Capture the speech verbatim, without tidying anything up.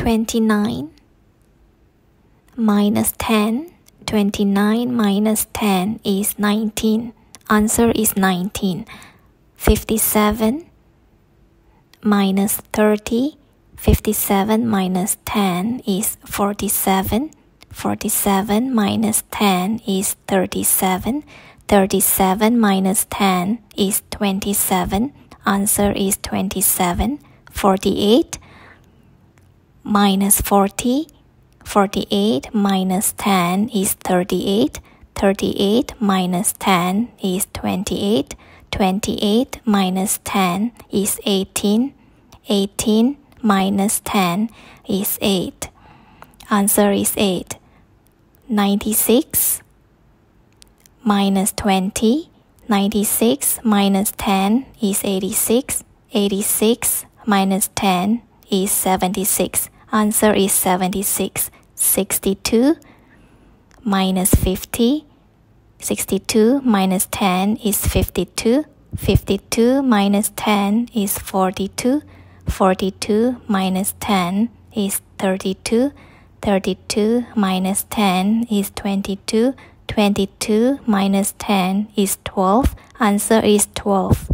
twenty-nine. Minus ten. twenty-nine minus ten is nineteen. Answer is nineteen. fifty-seven minus thirty. fifty-seven minus ten is forty-seven. forty-seven minus ten is thirty-seven. thirty-seven minus ten is twenty-seven. Answer is twenty-seven. forty-eight minus forty. forty-eight minus ten is thirty-eight. thirty-eight minus ten is twenty-eight. twenty-eight minus ten is eighteen. eighteen minus ten is eight. Answer is eight. ninety-six minus twenty. ninety-six minus ten is eighty-six. eighty-six minus ten is seventy-six. Answer is seventy-six. sixty-two minus fifty. sixty-two minus ten is fifty-two. fifty-two minus ten is forty-two. forty-two minus ten is thirty-two. thirty-two minus ten is twenty-two. twenty-two minus ten is twelve. Answer is twelve.